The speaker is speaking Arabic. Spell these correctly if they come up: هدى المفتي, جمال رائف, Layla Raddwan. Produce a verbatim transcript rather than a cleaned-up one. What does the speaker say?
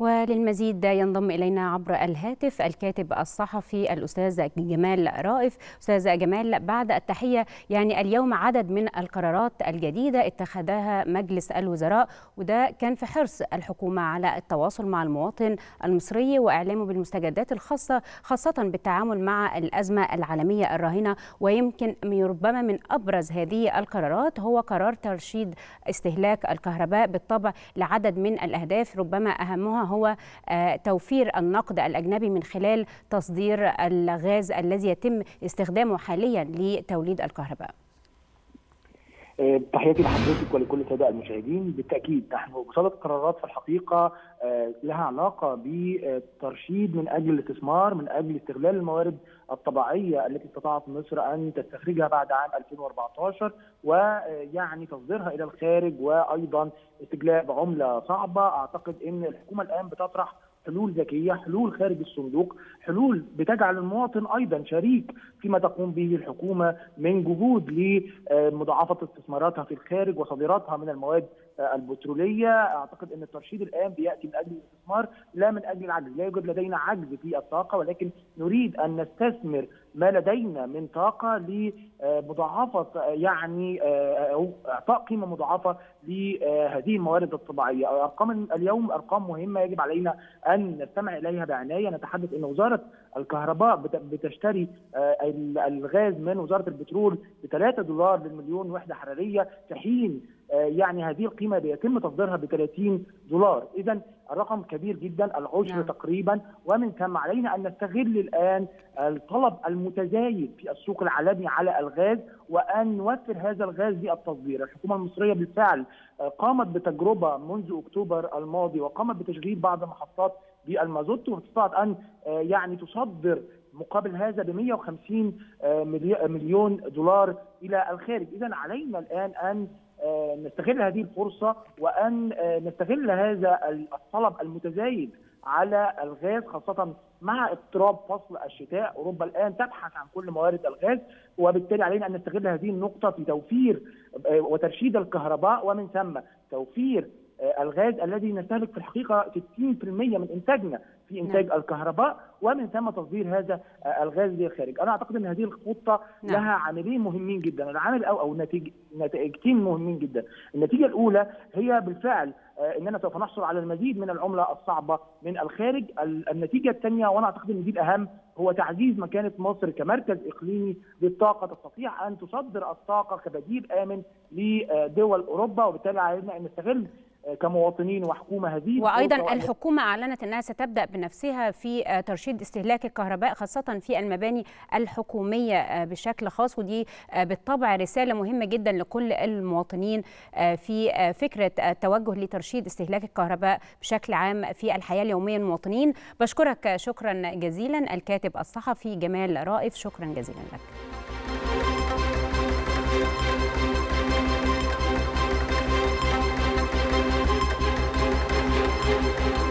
وللمزيد ينضم إلينا عبر الهاتف الكاتب الصحفي الأستاذ جمال رائف. أستاذ جمال، بعد التحية، يعني اليوم عدد من القرارات الجديدة اتخذها مجلس الوزراء، وده كان في حرص الحكومة على التواصل مع المواطن المصري وإعلامه بالمستجدات الخاصة، خاصة بالتعامل مع الأزمة العالمية الراهنة. ويمكن ربما من أبرز هذه القرارات هو قرار ترشيد استهلاك الكهرباء، بالطبع لعدد من الأهداف، ربما أهمها هو توفير النقد الأجنبي من خلال تصدير الغاز الذي يتم استخدامه حاليا لتوليد الكهرباء. تحياتي لحضرتك ولكل الساده المشاهدين. بالتاكيد نحن بصدد قرارات في الحقيقه لها علاقه بترشيد من اجل الاستثمار، من اجل استغلال الموارد الطبيعيه التي استطاعت مصر ان تستخرجها بعد عام ألفين وأربعة عشر، ويعني تصديرها الى الخارج، وايضا استجلاب عمله صعبه. اعتقد ان الحكومه الان بتطرح حلول ذكيه، حلول خارج الصندوق، حلول بتجعل المواطن ايضا شريك فيما تقوم به الحكومه من جهود لمضاعفه استثماراتها في الخارج وصادراتها من المواد البتروليه. اعتقد ان الترشيد الان بياتي من اجل الاستثمار لا من اجل العجز، لا يوجد لدينا عجز في الطاقه، ولكن نريد ان نستثمر ما لدينا من طاقه لمضاعفه، يعني او اعطاء قيمه مضاعفه لهذه الموارد الطبيعيه. ارقام اليوم ارقام مهمه يجب علينا ان نستمع اليها بعنايه. نتحدث ان وزاره الكهرباء بتشتري الغاز من وزاره البترول ب ثلاثة دولار للمليون وحده حراريه، في حين يعني هذه القيمه بيتم تصديرها ب ثلاثين دولار، اذا الرقم كبير جدا، العشر نعم. تقريبا، ومن ثم علينا ان نستغل الان الطلب المتزايد في السوق العالمي على الغاز، وان نوفر هذا الغاز للتصدير. الحكومه المصريه بالفعل قامت بتجربه منذ اكتوبر الماضي، وقامت بتشغيل بعض محطات بالمازوت، واستطاعت ان يعني تصدر مقابل هذا ب مئة وخمسين مليون دولار الى الخارج. اذا علينا الان ان نستغل هذه الفرصة، وأن نستغل هذا الطلب المتزايد على الغاز، خاصة مع اقتراب فصل الشتاء. أوروبا الآن تبحث عن كل موارد الغاز، وبالتالي علينا أن نستغل هذه النقطة في توفير وترشيد الكهرباء، ومن ثم توفير الغاز الذي نستهلك في الحقيقة ستين بالمئة من إنتاجنا في إنتاج نعم. الكهرباء، ومن ثم تصدير هذا الغاز للخارج. أنا أعتقد أن هذه الخطة نعم. لها عاملين مهمين جدا، العامل أو أو نتيج... نتائجتين مهمين جدا. النتيجة الأولى هي بالفعل أننا سوف نحصل على المزيد من العملة الصعبة من الخارج. النتيجة الثانية، وأنا أعتقد أن دي الأهم، هو تعزيز مكانة مصر كمركز إقليمي للطاقة، تستطيع أن تصدر الطاقة كبديل آمن لدول أوروبا، وبالتالي علينا أن نستغل كمواطنين وحكومة هذه. وأيضا الحكومة أعلنت أنها ستبدأ بنفسها في ترشيد استهلاك الكهرباء، خاصة في المباني الحكومية بشكل خاص، ودي بالطبع رسالة مهمة جدا لكل المواطنين في فكرة التوجه لترشيد استهلاك الكهرباء بشكل عام في الحياة اليومية للمواطنين. بشكرك شكرا جزيلا الكاتب الصحفي جمال رائف، شكرا جزيلا لك. We'll be right back.